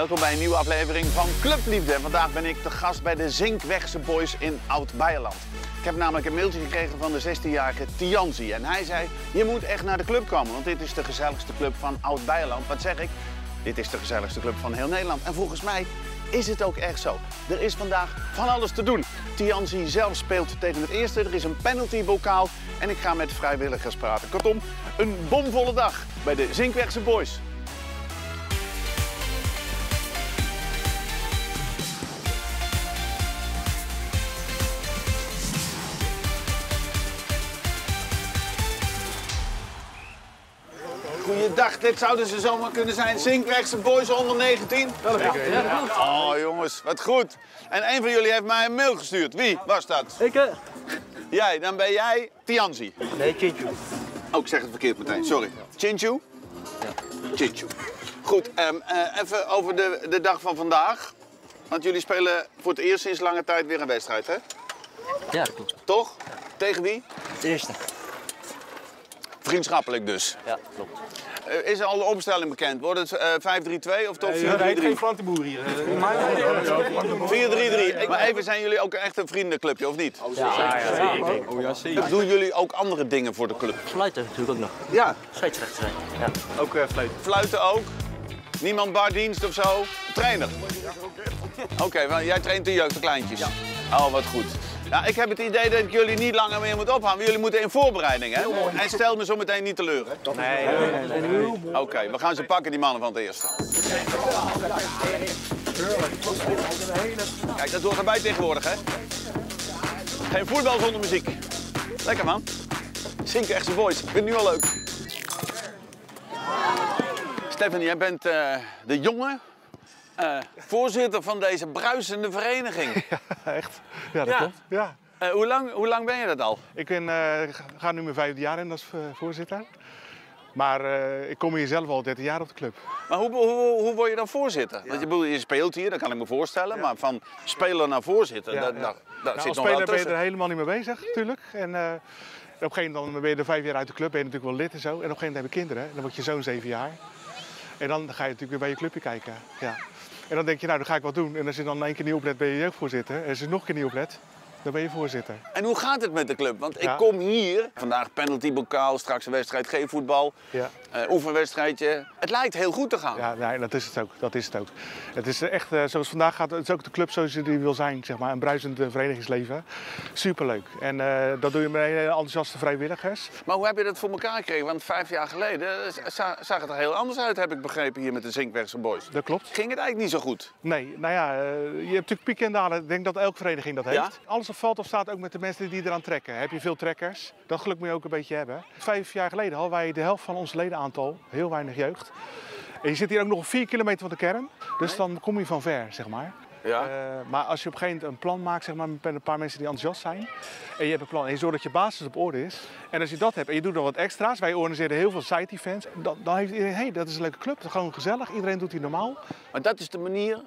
Welkom bij een nieuwe aflevering van ClubLiefde. Vandaag ben ik de gast bij de Zinkwegse Boys in Oud-Beierland. Ik heb namelijk een mailtje gekregen van de 16-jarige Tianzi. En hij zei, je moet echt naar de club komen, want dit is de gezelligste club van Oud-Beierland. Wat zeg ik? Dit is de gezelligste club van heel Nederland. En volgens mij is het ook echt zo. Er is vandaag van alles te doen. Tianzi zelf speelt tegen het eerste, er is een penaltybokaal en ik ga met vrijwilligers praten. Kortom, een bomvolle dag bij de Zinkwegse Boys. Dag, dit zouden ze zomaar kunnen zijn. Zinkwegse Boys onder 19. Ja. Oh jongens, wat goed. En een van jullie heeft mij een mail gestuurd. Wie was dat? Ik. Jij, dan ben jij Tianzi. Nee, Chinchu. Oh, ik zeg het verkeerd meteen, sorry. Chinchu? Ja. Chinchu. Goed, even over de dag van vandaag. Want jullie spelen voor het eerst sinds lange tijd weer een wedstrijd, hè? Ja, dat klopt. Toch? Ja. Tegen wie? Het eerste. Vriendschappelijk dus. Ja, klopt. Is al de opstelling bekend? Wordt het 5-3-2 of toch 4-3-3? Nee, geen plantenboer hier. 4-3-3. Maar even, zijn jullie ook echt een vriendenclubje, of niet? Ja, zeker. Doen jullie ook andere dingen voor de club? Fluiten natuurlijk ook nog. Ja. Scheidsrechter zijn. Ja. Ook fluiten. Fluiten ook? Niemand bardienst of zo? Trainer? Oké, maar jij traint de jeugd, de kleintjes? Ja. Oh, wat goed. Nou, ik heb het idee dat ik jullie niet langer meer moet ophangen. Jullie moeten in voorbereiding, hè? En stel me zo meteen niet teleur, hè? Nee. Oké, we gaan ze pakken, die mannen van het eerste. Kijk, dat hoort erbij tegenwoordig, hè? Geen voetbal zonder muziek. Lekker, man. Zinkwegse Boys. Ik vind het nu al leuk. Stefanie, jij bent de jonge voorzitter van deze bruisende vereniging. Ja, echt. Ja, dat klopt. Ja. Hoe lang ben je dat al? Ik ben, ga nu mijn 5e jaar in als voorzitter. Maar ik kom hier zelf al 13 jaar op de club. Maar hoe word je dan voorzitter? Ja. Want je speelt hier, dat kan ik me voorstellen. Ja. Maar van speler naar voorzitter, ja, daar zit nog wel tussen. Als speler ben je er helemaal niet mee bezig, natuurlijk. En, op een gegeven moment ben je er 5 jaar uit de club, ben je natuurlijk wel lid en zo. En op een gegeven moment heb je kinderen, en dan word je zo'n 7 jaar. En dan ga je natuurlijk weer bij je clubje kijken. Ja. En dan denk je, nou, dan ga ik wat doen. En als je dan 1 keer niet oplet, ben je jeugdvoorzitter. En als je nog een keer niet oplet, dan ben je voorzitter. En hoe gaat het met de club? Want ik kom hier, vandaag penaltybokaal, straks een wedstrijd, geen voetbal, oefenwedstrijdje. Het lijkt heel goed te gaan. Ja, nee, dat is het ook. Dat is het ook. Het is echt, zoals vandaag gaat, het is ook de club zoals die wil zijn, zeg maar. Een bruisend verenigingsleven. Superleuk. En dat doe je met hele enthousiaste vrijwilligers. Maar hoe heb je dat voor elkaar gekregen? Want 5 jaar geleden zag het er heel anders uit, heb ik begrepen, hier met de Zinkwegse Boys. Dat klopt. Ging het eigenlijk niet zo goed? Nee, nou ja, je hebt natuurlijk pieken en dalen. Ik denk dat elke vereniging dat heeft. Ja? Alles of valt of staat ook met de mensen die eraan trekken. Heb je veel trekkers? Dat geluk moet je ook een beetje hebben. 5 jaar geleden hadden wij de helft van ons ledenaantal, heel weinig jeugd. En je zit hier ook nog op 4 kilometer van de kern, dus dan kom je van ver, zeg maar. Ja. Maar als je op een gegeven moment een plan maakt, zeg maar, met een paar mensen die enthousiast zijn. En je hebt een plan en je zorgt dat je basis op orde is. En als je dat hebt en je doet nog wat extra's, wij organiseren heel veel side events. Dan heeft iedereen, hé, dat is een leuke club, dat is gewoon gezellig, iedereen doet hier normaal. Maar dat is de manier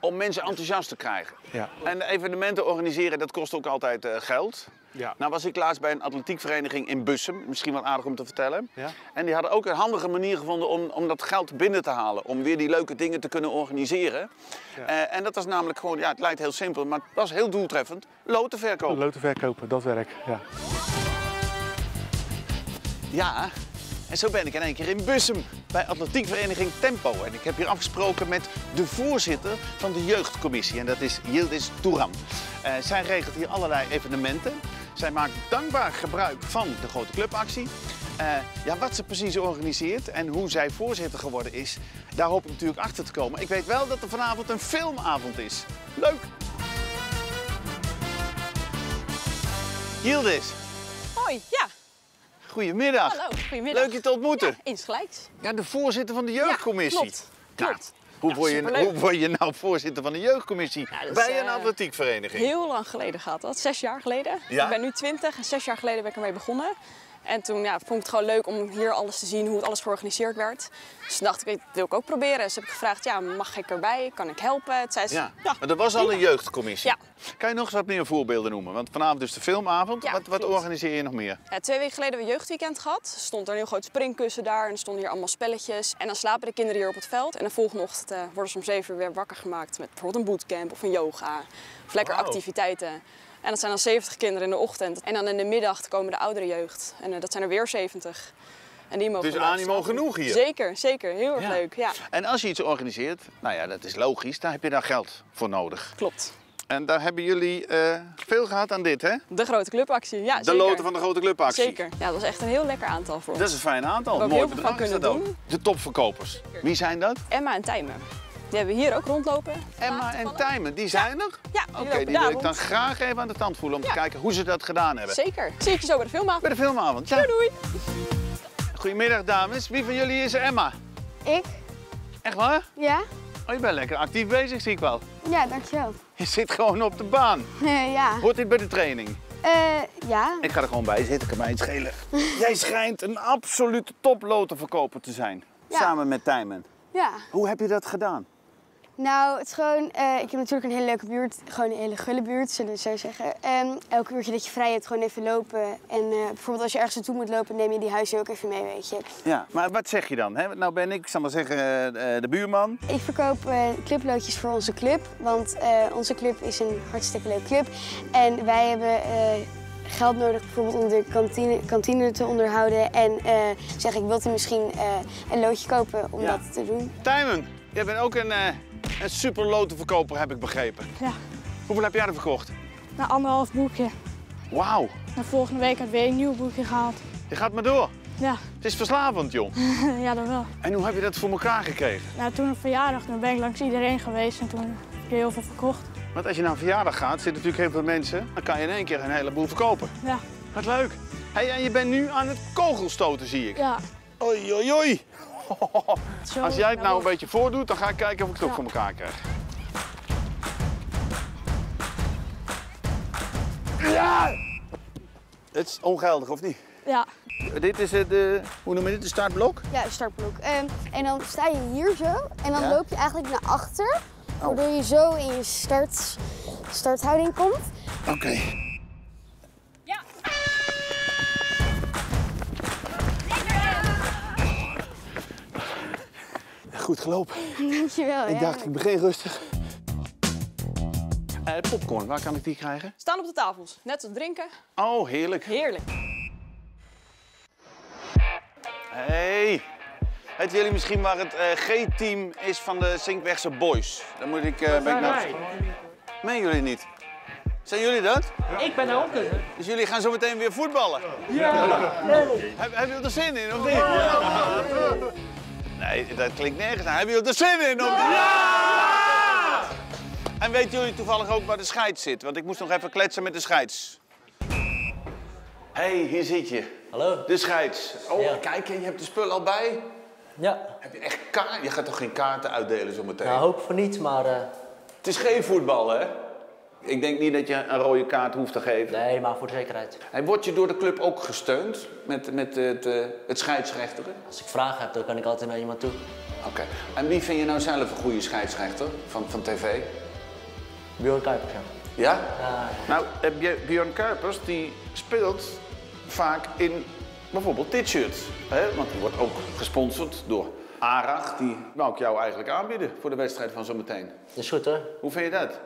om mensen enthousiast te krijgen. Ja. En evenementen organiseren, dat kost ook altijd geld. Ja. Nou was ik laatst bij een atletiekvereniging in Bussum, misschien wel aardig om te vertellen. Ja. En die hadden ook een handige manier gevonden om dat geld binnen te halen. Om weer die leuke dingen te kunnen organiseren. Ja. En dat was namelijk gewoon, ja, het lijkt heel simpel, maar het was heel doeltreffend. Loten verkopen. Loten verkopen, dat werkt, ja. Ja. En zo ben ik in 1 keer in Bussum, bij Atletiekvereniging Tempo. En ik heb hier afgesproken met de voorzitter van de jeugdcommissie. En dat is Yildiz Toeran. Zij regelt hier allerlei evenementen. Zij maakt dankbaar gebruik van de grote clubactie. Ja, wat ze precies organiseert en hoe zij voorzitter geworden is, daar hoop ik natuurlijk achter te komen. Ik weet wel dat er vanavond een filmavond is. Leuk! Yildiz. Hoi, ja. Goedemiddag. Hallo, goedemiddag. Leuk je te ontmoeten. Ja, insgelijks. Ja, de voorzitter van de jeugdcommissie. Ja, klopt. Nou, hoe word je nou voorzitter van de jeugdcommissie bij een atletiekvereniging? Heel lang geleden gaat dat. 6 jaar geleden. Ja? Ik ben nu 20 en 6 jaar geleden ben ik ermee begonnen. En toen vond ik het gewoon leuk om hier alles te zien, hoe alles georganiseerd werd. Dus toen dacht ik, dat wil ik ook proberen. Dus heb ik gevraagd, ja, mag ik erbij? Kan ik helpen? Toen zei ze, ja. Maar er was al een jeugdcommissie. Ja. Kan je nog eens wat meer voorbeelden noemen? Want vanavond is de filmavond. Ja, wat organiseer je nog meer? Ja, 2 weken geleden hebben we jeugdweekend gehad. Er stond een heel groot springkussen daar en er stonden hier allemaal spelletjes. En dan slapen de kinderen hier op het veld. En de volgende ochtend worden ze om 7 uur weer wakker gemaakt met bijvoorbeeld een bootcamp of een yoga. Of lekker activiteiten. En dat zijn dan 70 kinderen in de ochtend. En dan in de middag komen de oudere jeugd. En dat zijn er weer 70. En die mogen dus animo genoeg hier? Zeker, zeker. Heel erg leuk. Ja. En als je iets organiseert, nou ja, dat is logisch, daar heb je daar geld voor nodig. Klopt. En daar hebben jullie veel gehad aan dit, hè? De grote clubactie, ja. De loten van de grote clubactie. Zeker. Ja, dat was echt een heel lekker aantal voor ons. Dat is een fijn aantal. We hebben ook heel veel van kunnen doen. De topverkopers. Zeker. Wie zijn dat? Emma en Tijmen. Die hebben we hier ook rondlopen. Emma en Tijmen, die zijn er? Ja, Oké, die wil ik dan graag even aan de tand voelen om te kijken hoe ze dat gedaan hebben. Zeker. Zie ik je zo bij de filmavond. Bij de filmavond, ja. Doei, doei. Goedemiddag, dames. Wie van jullie is er Emma? Ik. Echt waar? Ja. Oh, je bent lekker actief bezig, zie ik wel. Ja, dankjewel. Je zit gewoon op de baan. Ja. Hoort dit bij de training? Ja. Ik ga er gewoon bij zitten, kan mij het schelen. Jij schijnt een absolute toplotenverkoper te zijn. Ja. Samen met Tijmen. Ja. Hoe heb je dat gedaan? Nou, het is gewoon, ik heb natuurlijk een hele leuke buurt, gewoon een hele gulle buurt, zullen we zo zeggen. Elk uurtje dat je vrij hebt, gewoon even lopen. En bijvoorbeeld als je ergens naartoe moet lopen, neem je die huizen ook even mee, weet je. Ja, maar wat zeg je dan? Hè? Nou ben ik zal maar zeggen, de buurman. Ik verkoop clubloodjes voor onze club, want onze club is een hartstikke leuke club. En wij hebben geld nodig bijvoorbeeld om de kantine te onderhouden. En zeg ik, wilt u misschien een loodje kopen om dat te doen? Tijmen, jij bent ook een super lotenverkoper, heb ik begrepen. Ja. Hoeveel heb jij er verkocht? Nou, 1,5 boekje. Wauw. En volgende week heb ik weer een nieuw boekje gehaald. Je gaat maar door. Ja. Het is verslavend, joh. Ja, dat wel. En hoe heb je dat voor elkaar gekregen? Nou, toen op verjaardag ben ik langs iedereen geweest en toen heb ik heel veel verkocht. Want als je naar een verjaardag gaat, zitten natuurlijk heel veel mensen. Dan kan je in één keer een heleboel verkopen. Ja. Wat leuk. Hey, en je bent nu aan het kogelstoten, zie ik. Ja. Oei, oei, oei. Als jij het nou een beetje voordoet, dan ga ik kijken of ik het ook voor elkaar krijg. Ja! Het is ongeldig, of niet? Ja. Dit is de, hoe noem je dit, de startblok? Ja, de startblok. En dan sta je hier zo en dan loop je eigenlijk naar achter. Waardoor je zo in je starthouding komt. Oké. Ja. Goed gelopen. Dankjewel. Ik dacht, ik begin rustig. Popcorn, waar kan ik die krijgen? Staan op de tafels, net als drinken. Oh, heerlijk. Heerlijk. Hey. Weten jullie misschien waar het G-team is van de Zinkwegse Boys? Dan moet ik... Meen jullie niet? Zijn jullie dat? Ja. Ik ben er ook. Dus jullie gaan zo meteen weer voetballen? Ja. Hebben jullie er zin in, of niet? Ja. Nee, dat klinkt nergens aan. Hebben jullie er zin in? Of niet? Ja! En weten jullie toevallig ook waar de scheids zit? Want ik moest nog even kletsen met de scheids. Hé, hier zit je. Hallo. De scheids. Oh, kijk, je hebt de spul al bij. Ja. Heb je echt kaarten? Je gaat toch geen kaarten uitdelen zometeen? Nou, hoop van niet, maar... Het is geen voetbal, hè? Ik denk niet dat je een rode kaart hoeft te geven. Nee, maar voor de zekerheid. En word je door de club ook gesteund met het scheidsrechteren? Als ik vragen heb, dan kan ik altijd naar iemand toe. Oké. En wie vind je nou zelf een goede scheidsrechter van tv? Bjorn Kuipers, ja? Nou, Bjorn Kuipers die speelt vaak in... Bijvoorbeeld dit shirt, hè? Want die wordt ook gesponsord door Arag. Die wou ik jou eigenlijk aanbieden voor de wedstrijd van zometeen. Dat is goed, hoor. Hoe vind je dat? Ik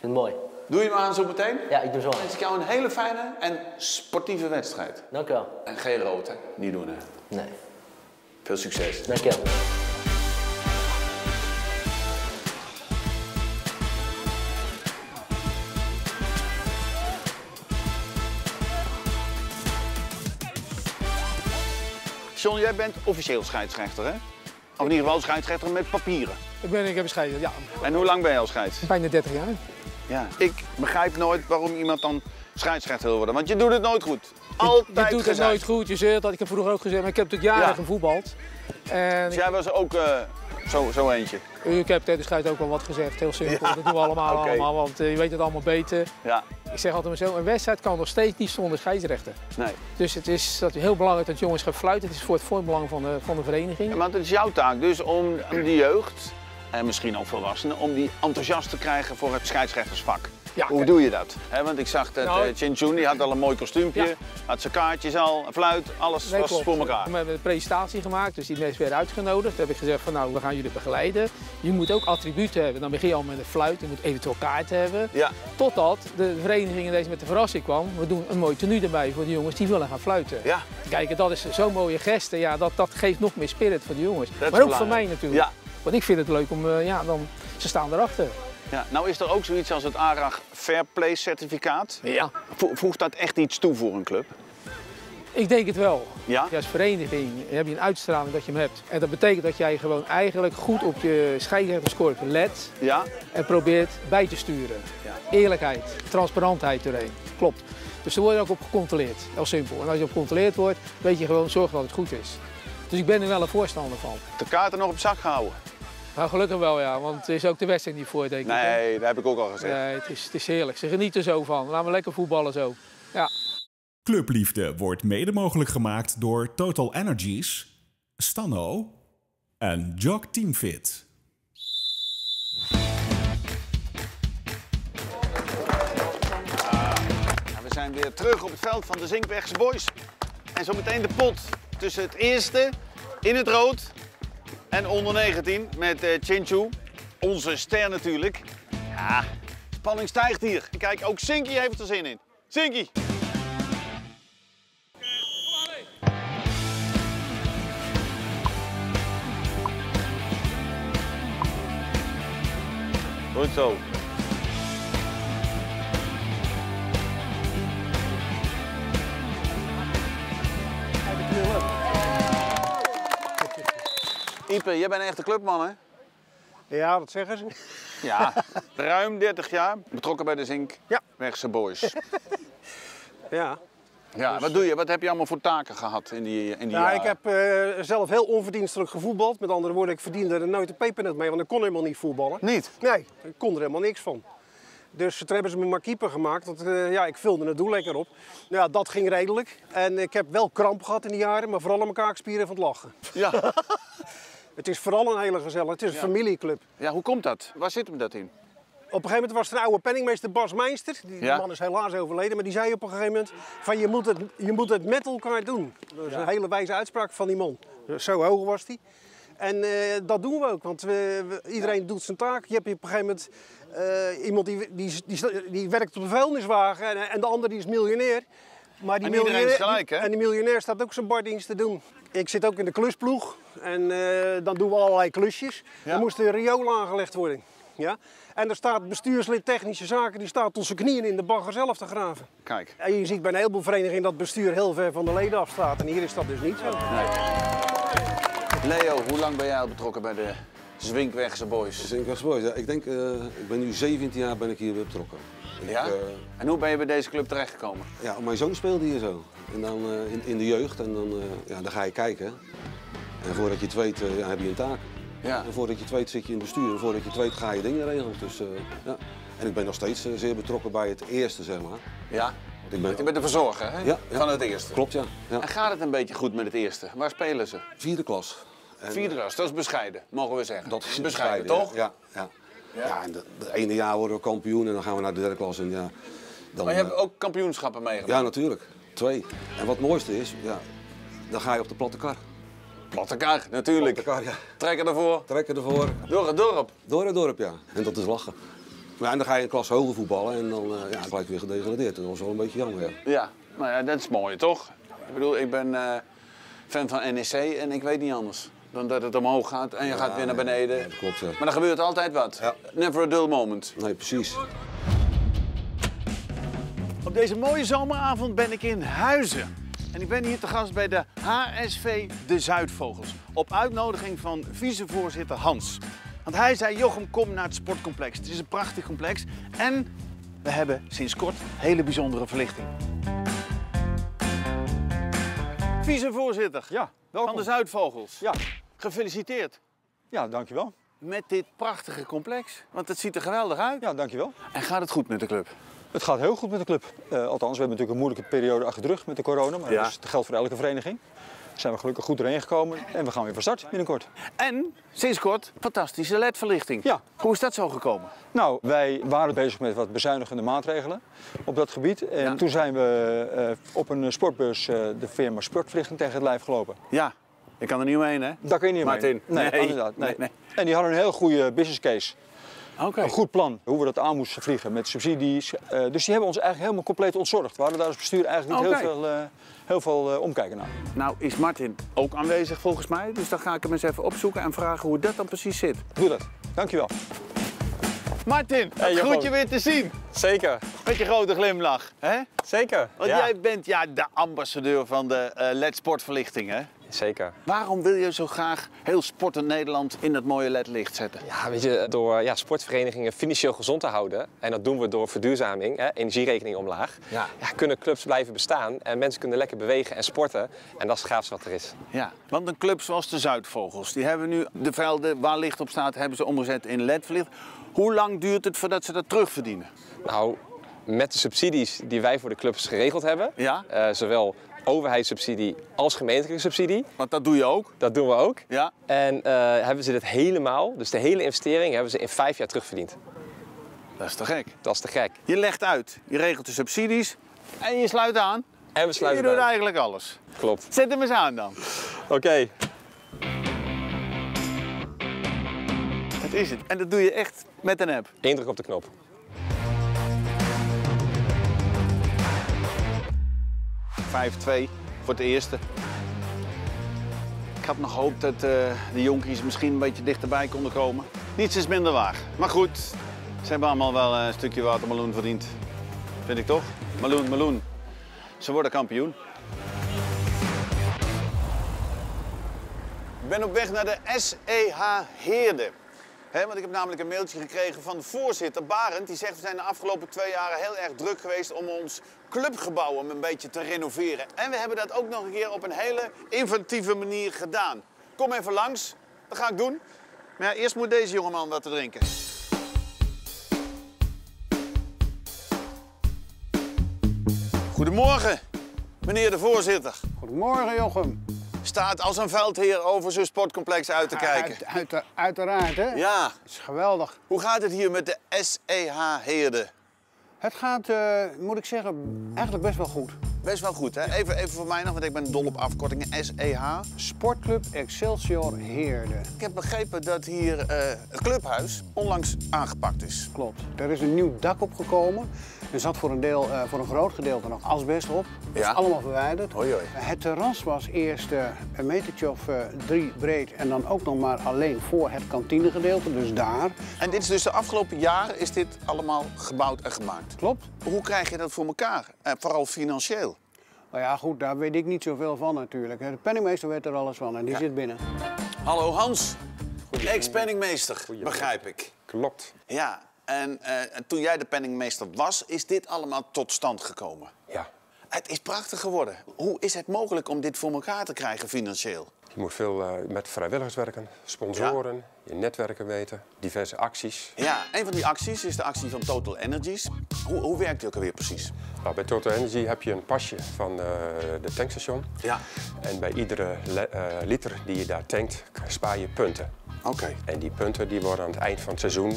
vind het mooi. Doe je hem aan zometeen? Ja, ik doe zo aan. Dan wens ik jou een hele fijne en sportieve wedstrijd. Dank je wel. En geen rood, hè? Niet doen, hè? Nee. Veel succes. Dank je wel. John, jij bent officieel scheidsrechter, hè? Of in ieder geval scheidsrechter met papieren. Ik heb scheidsrechter, ja. En hoe lang ben je al scheids? Bijna 30 jaar. Ja. Ik begrijp nooit waarom iemand dan scheidsrechter wil worden, want je doet het nooit goed. Je doet het nooit goed, je zeurt dat. Ik heb vroeger ook gezegd, maar ik heb natuurlijk jaren gevoetbald. En dus jij was ook zo eentje? Ik heb tijdens de schijt ook al wat gezegd, heel simpel. Ja. Dat doen we allemaal, okay. Want je weet het allemaal beter. Ja. Ik zeg altijd mezelf, een wedstrijd kan nog steeds niet zonder scheidsrechter. Nee. Dus het is dat heel belangrijk dat jongens gaan fluiten. Het is voor het voorbelang van de vereniging. Ja, maar het is jouw taak dus om die jeugd, en misschien ook volwassenen, om die enthousiast te krijgen voor het scheidsrechtersvak. Ja, hoe doe je dat? He, want ik zag dat Chinchu, die had al een mooi kostuumpje, ja. Had zijn kaartjes al, een fluit, alles was klopt. Voor elkaar. We hebben een presentatie gemaakt, dus die mensen werden uitgenodigd. Toen heb ik gezegd van nou, we gaan jullie begeleiden. Je moet ook attributen hebben. Dan begin je al met een fluit, je moet eventueel kaarten hebben. Ja. Totdat de vereniging ineens met de verrassing kwam. We doen een mooi tenue erbij voor de jongens die willen gaan fluiten. Ja. Kijk, dat is zo'n mooie geste. Ja, dat geeft nog meer spirit voor de jongens. Dat maar ook voor mij natuurlijk. Ja. Want ik vind het leuk om, ze staan erachter. Ja, nou is er ook zoiets als het Arag Fairplay certificaat. Ja. Voegt dat echt iets toe voor een club? Ik denk het wel. Ja? Als vereniging heb je een uitstraling dat je hem hebt. En dat betekent dat jij gewoon eigenlijk goed op je scheidsrechterskorp let. Ja. En probeert bij te sturen. Ja. Eerlijkheid, transparantheid erheen. Klopt. Dus daar word je ook op gecontroleerd. Heel simpel. En als je op gecontroleerd wordt, weet je gewoon zorg dat het goed is. Dus ik ben er wel een voorstander van. De kaarten nog op zak houden? Nou, gelukkig wel, ja, want het is ook de wedstrijd niet voor, denk ik. Nee, dat heb ik ook al gezegd. Nee, het is heerlijk. Ze genieten er zo van. Laten we lekker voetballen zo. Ja. Clubliefde wordt mede mogelijk gemaakt door TotalEnergies, Stanno en JOGG Team Fit. We zijn weer terug op het veld van de Zinkwegse Boys. En zometeen de pot tussen het eerste in het rood. En onder 19 met Chinchu, onze ster natuurlijk. Ja, de spanning stijgt hier. Kijk, ook Zinky heeft er zin in. Zinky! Goed zo. Ipe, jij bent een echte clubman, hè? Ja, dat zeggen ze. Ja, ruim 30 jaar betrokken bij de Zinkwegse Boys. Ja. Ja, dus... Wat doe je? Wat heb je allemaal voor taken gehad in die jaren? Ik heb zelf heel onverdienstelijk gevoetbald. Met andere woorden, ik verdiende er nooit een pepernoot mee, want ik kon helemaal niet voetballen. Niet? Nee, ik kon er helemaal niks van. Dus toen hebben ze me maar keeper gemaakt, want ik vulde het doel lekker op. Nou ja, dat ging redelijk. En ik heb wel kramp gehad in die jaren, maar vooral aan mijn kaakspieren van het lachen. Ja. Het is vooral een hele gezellig, het is een familieclub. Ja, hoe komt dat? Waar zit hem dat in? Op een gegeven moment was er een oude penningmeester Bas Meister. Die man is helaas overleden, maar die zei op een gegeven moment van je moet het met elkaar doen. Dat is een hele wijze uitspraak van die man. Zo hoog was die. En dat doen we ook, want iedereen doet zijn taak. Je hebt op een gegeven moment iemand die werkt op een vuilniswagen en de ander die is miljonair. Maar die miljonair is gelijk, hè? En die miljonair staat ook zijn bardienst te doen. Ik zit ook in de klusploeg en dan doen we allerlei klusjes. Ja. Er moest een riool aangelegd worden. Ja? En er staat bestuurslid technische zaken, die staat tot zijn knieën in de bagger zelf te graven. Kijk. En je ziet bij een heleboel verenigingen dat het bestuur heel ver van de leden af staat. En hier is dat dus niet zo. Nee. Leo, hoe lang ben jij al betrokken bij de Zinkwegse Boys? De Zinkwegse Boys, ja. Ik denk, ik ben nu 17 jaar ben ik hier betrokken. Ja? En hoe ben je bij deze club terechtgekomen? Ja, mijn zoon speelde hier zo. En dan in de jeugd en dan ga je kijken. En voordat je het weet heb je een taak. Ja. En voordat je het weet zit je in het bestuur. En voordat je het weet ga je dingen regelen. Dus, ja. En ik ben nog steeds zeer betrokken bij het eerste, zeg maar. Ja? Je bent de verzorger, hè? Ja, ja. Van het eerste. Klopt, ja. En gaat het een beetje goed met het eerste? Waar spelen ze? Vierde klas. En, vierde klas, dat is bescheiden, mogen we zeggen. Dat is bescheiden, toch? Ja. Ja, en het ene jaar worden we kampioen en dan gaan we naar de derde klas. En dan, maar je hebt ook kampioenschappen meegemaakt? Ja, natuurlijk. 2. En wat het mooiste is, dan ga je op de platte kar. Platte kar, natuurlijk. Platte kar, ja. Trekken ervoor. Door het dorp. Door het dorp, ja. En dat is lachen. Ja, en dan ga je een klas hoger voetballen en dan blijf je weer gedegradeerd. En dat was wel een beetje jammer, ja. Maar ja, dat is mooi, toch? Ik bedoel, ik ben fan van NEC en ik weet niet anders. Dan dat het omhoog gaat en je gaat weer naar beneden. Ja, dat klopt, ja. Maar er gebeurt altijd wat. Ja. Never a dull moment. Nee, precies. Op deze mooie zomeravond ben ik in Huizen. En ik ben hier te gast bij de HSV De Zuidvogels. Op uitnodiging van vicevoorzitter Hans. Want hij zei, Jochem, kom naar het sportcomplex. Het is een prachtig complex. En we hebben sinds kort hele bijzondere verlichting. Vicevoorzitter. Ja. Welkom. Van de Zuidvogels. Ja. Gefeliciteerd. Ja, dankjewel. met dit prachtige complex. Want het ziet er geweldig uit. Ja, dankjewel. En gaat het goed met de club? Het gaat heel goed met de club. Althans, we hebben natuurlijk een moeilijke periode achter de rug met de corona. Maar ja, dat geldt voor elke vereniging. Daar zijn we gelukkig goed doorheen gekomen. En we gaan weer van start binnenkort. En sinds kort fantastische LED-verlichting. Ja. Hoe is dat zo gekomen? Nou, wij waren bezig met wat bezuinigende maatregelen op dat gebied. En ja, toen zijn we op een sportbeurs de firma Sportverlichting tegen het lijf gelopen. Ja. Je kan er niet omheen, hè? Daar kun je niet omheen. Martin. Nee, inderdaad. Nee. Nee. En die hadden een heel goede business case. Okay. Een goed plan hoe we dat aan moesten vliegen met subsidies. Dus die hebben ons eigenlijk helemaal compleet ontzorgd. We hadden daar als bestuur eigenlijk niet heel veel omkijken naar. Nou is Martin ook aanwezig volgens mij. Dus dan ga ik hem eens even opzoeken en vragen hoe dat dan precies zit. Doe dat. Dankjewel. Martin, hey, goed je weer te zien. Zeker. Met je grote glimlach. Hè? Zeker. Want jij bent de ambassadeur van de LED-sportverlichting, hè? Zeker. Waarom wil je zo graag heel Sportend Nederland in dat mooie LED-licht zetten? Ja, weet je, door sportverenigingen financieel gezond te houden, en dat doen we door verduurzaming, hè, energierekening omlaag, kunnen clubs blijven bestaan en mensen kunnen lekker bewegen en sporten. En dat is het gaafste wat er is. Ja, want een club zoals de Zuidvogels, die hebben nu de velden waar licht op staat, hebben ze omgezet in LED-verlichting. Hoe lang duurt het voordat ze dat terugverdienen? Nou, met de subsidies die wij voor de clubs geregeld hebben, zowel overheidssubsidie als gemeentelijke subsidie. Want dat doe je ook? Dat doen we ook. Ja. En hebben ze dit helemaal, dus de hele investering, hebben ze in 5 jaar terugverdiend. Dat is te gek. Dat is te gek. Je legt uit, je regelt de subsies en je sluit aan. En we sluiten aan. Je doet eigenlijk alles. Klopt. Zet hem eens aan dan. Oké. Dat is het. En dat doe je echt met een app? Eén druk op de knop. ...5-2 voor het eerste. Ik had nog gehoopt dat de jonkies misschien een beetje dichterbij konden komen. Niets is minder waar. Maar goed, ze hebben allemaal wel een stukje watermeloen verdiend. Vind ik toch? Meloen, meloen. Ze worden kampioen. Ik ben op weg naar de SEH Heerde. Want ik heb namelijk een mailtje gekregen van de voorzitter, Barend. Die zegt, we zijn de afgelopen 2 jaren heel erg druk geweest om ons clubgebouw een beetje te renoveren. En we hebben dat ook nog een keer op een hele inventieve manier gedaan. Kom even langs, dat ga ik doen. Maar ja, eerst moet deze jongeman wat te drinken. Goedemorgen, meneer de voorzitter. Goedemorgen, Jochem. Staat als een veldheer over zo'n sportcomplex uit te kijken. Uiteraard, hè? Ja. Dat is geweldig. Hoe gaat het hier met de SEH Heerde? Het gaat, moet ik zeggen, eigenlijk best wel goed. Best wel goed, hè? Ja. Even voor mij nog, want ik ben dol op afkortingen. SEH? Sportclub Excelsior Heerde. Ik heb begrepen dat hier het clubhuis onlangs aangepakt is. Klopt. Er is een nieuw dak opgekomen. Er zat voor een groot gedeelte nog asbest op. Dat is allemaal verwijderd. Hoi, hoi. Het terras was eerst een metertje of 3 breed en dan ook nog maar alleen voor het kantinegedeelte, dus daar. En dit is dus de afgelopen jaren is dit allemaal gebouwd en gemaakt? Klopt. Hoe krijg je dat voor elkaar? En vooral financieel? Nou ja, goed, daar weet ik niet zoveel van natuurlijk. De penningmeester weet er alles van en die zit binnen. Hallo Hans, ex-penningmeester, begrijp ik. Klopt. Ja. En toen jij de penningmeester was, is dit allemaal tot stand gekomen. Ja. Het is prachtig geworden. Hoe is het mogelijk om dit voor elkaar te krijgen financieel? Je moet veel met vrijwilligers werken, sponsoren, je netwerken weten, diverse acties. Ja, een van die acties is de actie van TotalEnergies. Hoe werkt die ook alweer precies? Nou, bij TotalEnergies heb je een pasje van de tankstation. Ja. En bij iedere liter die je daar tankt, spaar je punten. Okay. En die punten die worden aan het eind van het seizoen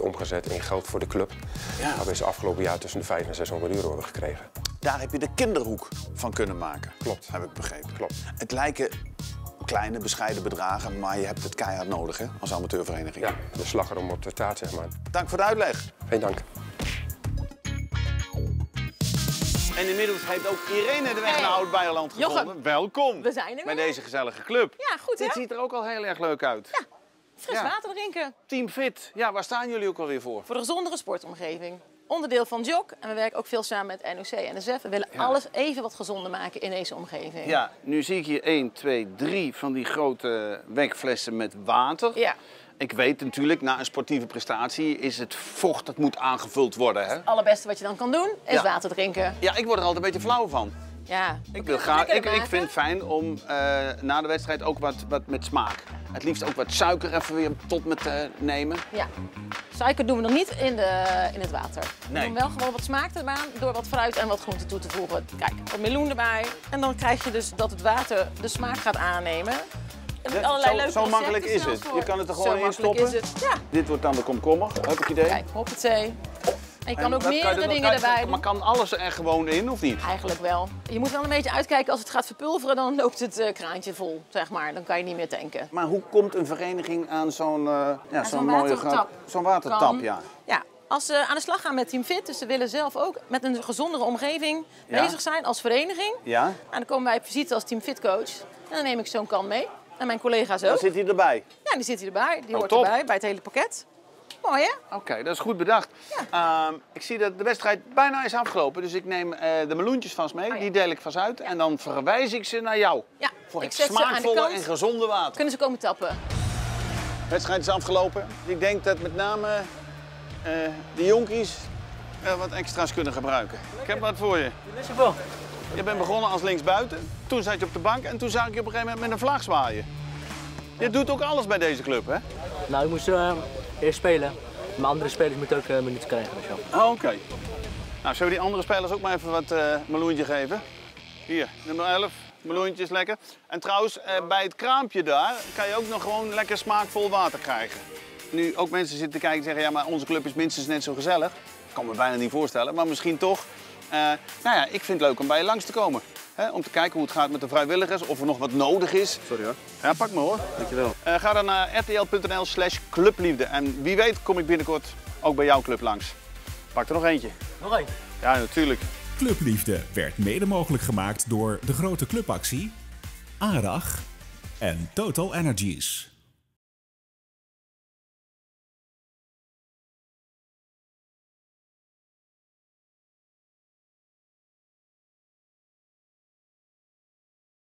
omgezet in geld voor de club. Ja. Daar hebben ze afgelopen jaar tussen de 500 en 600 euro gekregen. Daar heb je de kinderhoek van kunnen maken. Klopt. Heb ik begrepen. Klopt. Het lijken kleine bescheiden bedragen, maar je hebt het keihard nodig hè, als amateurvereniging. Ja, de slag erom op de taart zeg maar. Dank voor de uitleg. Geen dank. En inmiddels heeft ook Irene de weg naar Oud-Beierland gevonden. Welkom we zijn er bij deze gezellige club. Ja, goed hè? Dit ziet er ook al heel erg leuk uit. Ja, fris water drinken. Team Fit, ja, waar staan jullie ook alweer voor? Voor de gezondere sportomgeving. Onderdeel van JOGG en we werken ook veel samen met NOC en NSF. We willen alles even wat gezonder maken in deze omgeving. Ja, nu zie ik hier 1, 2, 3 van die grote wekflessen met water. Ja. Ik weet natuurlijk, na een sportieve prestatie is het vocht dat moet aangevuld worden. Hè? Het allerbeste wat je dan kan doen is water drinken. Ja, ik word er altijd een beetje flauw van. Ja, ik vind het fijn om na de wedstrijd ook wat met smaak. Het liefst ook wat suiker even weer tot me te nemen. Ja. Suiker doen we nog niet in het water. Nee. We doen wel gewoon wat smaak erbaan door wat fruit en wat groente toe te voegen. Kijk, wat meloen erbij. En dan krijg je dus dat het water de smaak gaat aannemen. Zo makkelijk is het. Je kan het er gewoon in stoppen. Ja. Dit wordt dan de komkommer. Huppakee. Kijk, hoppatee. En je kan ook meerdere dingen erbij doen. Maar kan alles er gewoon in, of niet? Eigenlijk wel. Je moet wel een beetje uitkijken. Als het gaat verpulveren, dan loopt het kraantje vol, zeg maar. Dan kan je niet meer tanken. Maar hoe komt een vereniging aan zo'n watertap? Zo'n watertap, ja. Ja. Als ze aan de slag gaan met Team Fit, dus ze willen zelf ook met een gezondere omgeving bezig zijn als vereniging. Ja. En dan komen wij op visite als Team Fit coach. En dan neem ik zo'n kan mee. En mijn collega's ook. Dan zit hij erbij? Ja, die zit hij erbij. Die hoort erbij, bij het hele pakket. Mooi, hè? Oké, dat is goed bedacht. Ja. Ik zie dat de wedstrijd bijna is afgelopen. Dus ik neem de meloentjes vast mee. Die deel ik vast uit. Ja. En dan verwijs ik ze naar jou. Ja. Voor het smaakvolle en gezonde water. Kunnen ze komen tappen. De wedstrijd is afgelopen. Ik denk dat met name de jonkies wat extra's kunnen gebruiken. Lekker. Ik heb wat voor je. Je bent begonnen als linksbuiten. Toen zat je op de bank en toen zag ik je op een gegeven moment met een vlag zwaaien. Je doet ook alles bij deze club, hè? Nou, ik moest eerst spelen. Maar andere spelers moeten ook minuten krijgen. Dus oké. Nou, zullen we die andere spelers ook maar even wat meloentje geven? Hier, nummer 11. Meloentjes, lekker. En trouwens, bij het kraampje daar kan je ook nog gewoon lekker smaakvol water krijgen. Nu ook mensen zitten kijken en zeggen, ja, maar onze club is minstens net zo gezellig. Ik kan me bijna niet voorstellen, maar misschien toch. Nou ja, ik vind het leuk om bij je langs te komen. He, om te kijken hoe het gaat met de vrijwilligers, of er nog wat nodig is. Sorry hoor. Ja, pak me hoor. Dankjewel. Ga dan naar rtl.nl/clubliefde. En wie weet kom ik binnenkort ook bij jouw club langs. Pak er nog eentje. Nog één? Ja, natuurlijk. Clubliefde werd mede mogelijk gemaakt door de grote clubactie, Arag en TotalEnergies.